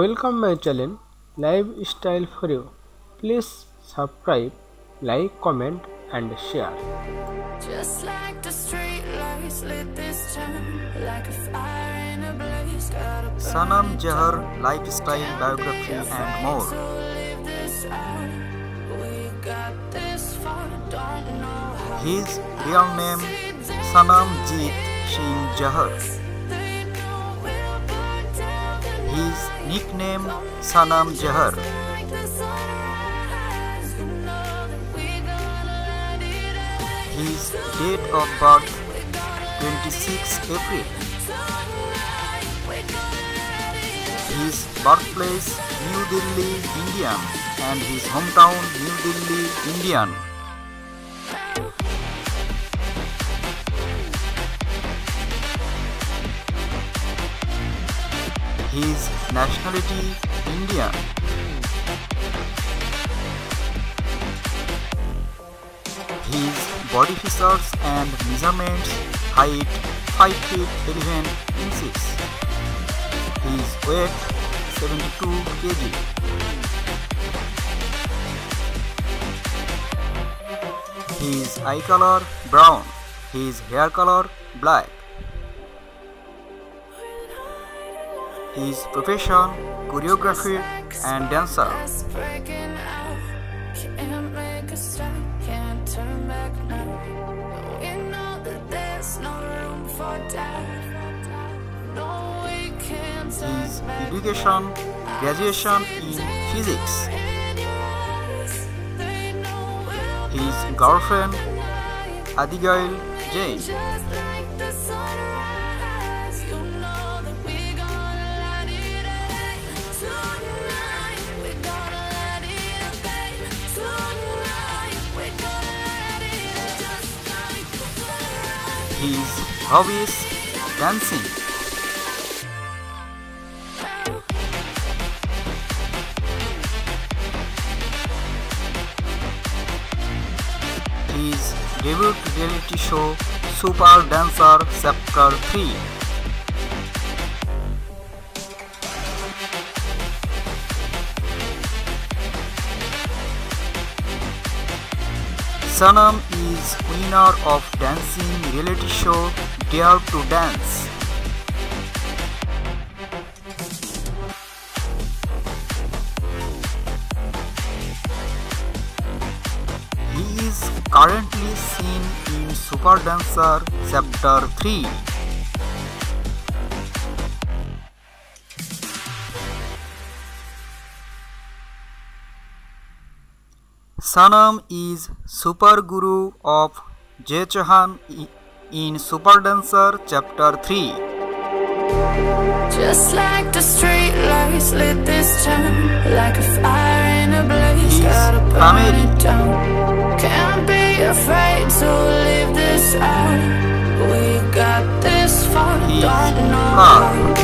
Welcome my channel Lifestyle for you. Please subscribe, like, comment and share. Just like the street lights lit this town, like a fire in a blaze. Sanam Johar lifestyle biography and more. His real name Sanam Jeet Singh Johar. His nickname Sanam Johar. His date of birth 26 April. His birthplace New Delhi, India, and his hometown New Delhi, India. His nationality India. His body features and measurements: height 5 feet 11 inches. His weight 72 kg. His eye color brown. His hair color black. His profession, choreographer and dancer. His education, graduation in physics. His girlfriend, Adigail Jane. His hobbies: dancing. His debut reality show Super Dancer Chapter 3. Sanam is winner of dancing reality show Dare to Dance. He is currently seen in Super Dancer Chapter 3. Sanam is Super Guru of Jay Chahan in Super Dancer Chapter 3. Just like the street lights lit this town, like a fire in a blaze, gotta burn it down. Can't be afraid to leave this out. We got this far, don't know why.